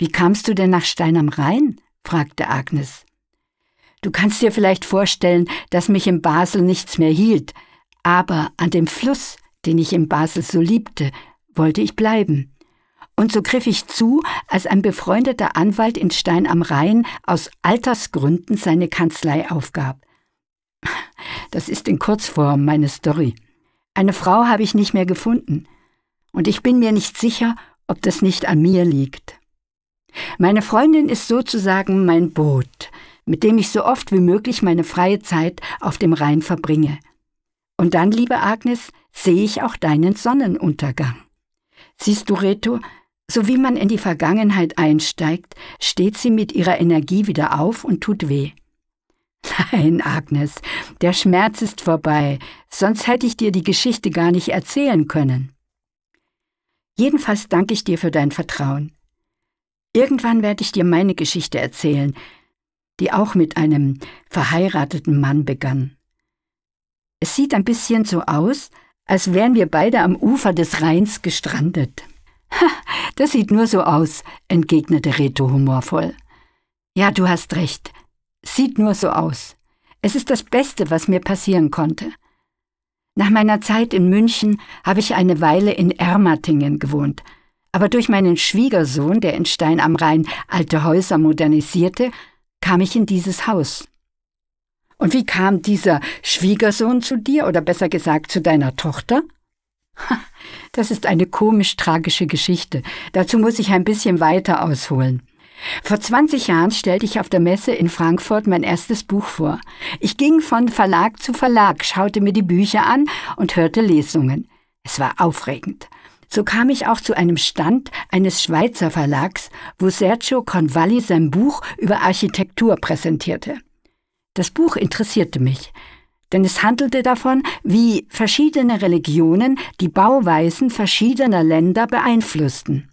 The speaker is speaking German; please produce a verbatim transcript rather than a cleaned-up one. »Wie kamst du denn nach Stein am Rhein?« fragte Agnes. »Du kannst dir vielleicht vorstellen, dass mich in Basel nichts mehr hielt, aber an dem Fluss, den ich in Basel so liebte, wollte ich bleiben. Und so griff ich zu, als ein befreundeter Anwalt in Stein am Rhein aus Altersgründen seine Kanzlei aufgab. Das ist in Kurzform meine Story. Eine Frau habe ich nicht mehr gefunden. Und ich bin mir nicht sicher, ob das nicht an mir liegt. Meine Freundin ist sozusagen mein Boot, mit dem ich so oft wie möglich meine freie Zeit auf dem Rhein verbringe. Und dann, liebe Agnes, sehe ich auch deinen Sonnenuntergang. Siehst du, Reto, so wie man in die Vergangenheit einsteigt, steht sie mit ihrer Energie wieder auf und tut weh. Nein, Agnes, der Schmerz ist vorbei, sonst hätte ich dir die Geschichte gar nicht erzählen können. Jedenfalls danke ich dir für dein Vertrauen. Irgendwann werde ich dir meine Geschichte erzählen, die auch mit einem verheirateten Mann begann. Es sieht ein bisschen so aus, als wären wir beide am Ufer des Rheins gestrandet. Ha, das sieht nur so aus, entgegnete Reto humorvoll. Ja, du hast recht. Sieht nur so aus. Es ist das Beste, was mir passieren konnte. Nach meiner Zeit in München habe ich eine Weile in Ermattingen gewohnt, aber durch meinen Schwiegersohn, der in Stein am Rhein alte Häuser modernisierte, kam ich in dieses Haus. Und wie kam dieser Schwiegersohn zu dir, oder besser gesagt zu deiner Tochter? Das ist eine komisch-tragische Geschichte. Dazu muss ich ein bisschen weiter ausholen. Vor zwanzig Jahren stellte ich auf der Messe in Frankfurt mein erstes Buch vor. Ich ging von Verlag zu Verlag, schaute mir die Bücher an und hörte Lesungen. Es war aufregend. So kam ich auch zu einem Stand eines Schweizer Verlags, wo Sergio Convalli sein Buch über Architektur präsentierte. Das Buch interessierte mich, denn es handelte davon, wie verschiedene Religionen die Bauweisen verschiedener Länder beeinflussten.